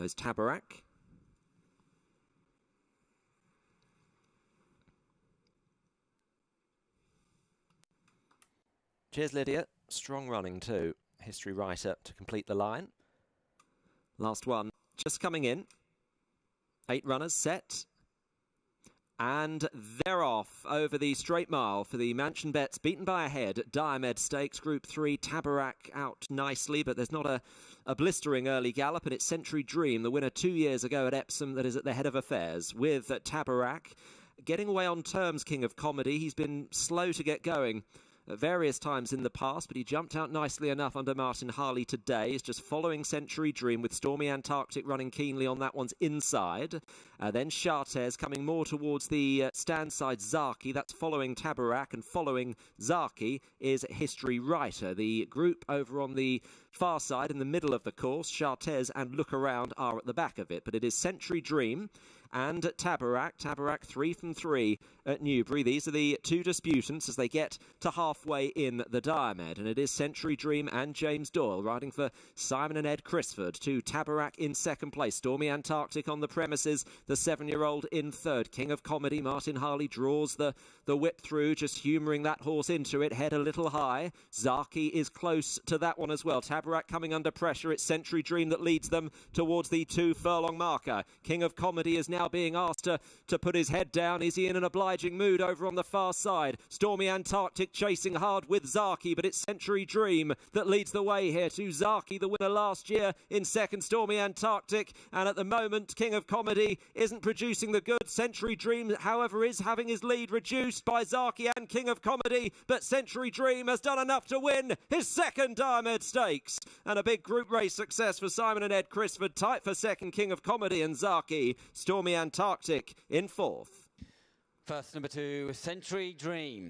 goes Tabarrak. Cheers, Lydia. Strong running too. History Writer to complete the line. Last one. Just coming in. 8 runners set. And they're off over the straight mile for the Mansion Bets, beaten by a head. Diomed Stakes, Group 3, Tabarrak out nicely, but there's not a blistering early gallop, and it's Century Dream, the winner 2 years ago at Epsom, that is at the head of affairs, with Tabarrak getting away on terms, King of Comedy. He's been slow to get going at various times in the past, but he jumped out nicely enough under Martin Harley today. He's just following Century Dream, with Stormy Antarctic running keenly on that one's inside. Then Chartes coming more towards the stand side Zaki. That's following Tabarrak, and following Zaki is History Writer. The group over on the far side in the middle of the course, Chartes and Look Around are at the back of it, but it is Century Dream and Tabarrak. Tabarrak 3 from 3 at Newbury. These are the two disputants as they get to halfway in the Diomed, and it is Century Dream and James Doyle riding for Simon and Ed Crisford, to Tabarrak in second place, Stormy Antarctic on the premises, the 7-year-old in third. King of Comedy, Martin Harley draws the whip through, just humouring that horse into it, head a little high. Zaki is close to that one as well. Tabarrak coming under pressure. It's Century Dream that leads them towards the 2 furlong marker. King of Comedy is now being asked to put his head down. Is he in an obliging mood over on the far side? Stormy Antarctic chasing hard with Zaki, but it's Century Dream that leads the way here. To Zaki, the winner last year, in second, Stormy Antarctic, and at the moment King of Comedy isn't producing the good. Century Dream, however, is having his lead reduced by Zaki and King of Comedy, but Century Dream has done enough to win his second Diomed Stakes, and a big group race success for Simon and Ed Crisford, tight for second, King of Comedy and Zaki. Stormy Antarctic in fourth. First, number 2, Century Dream.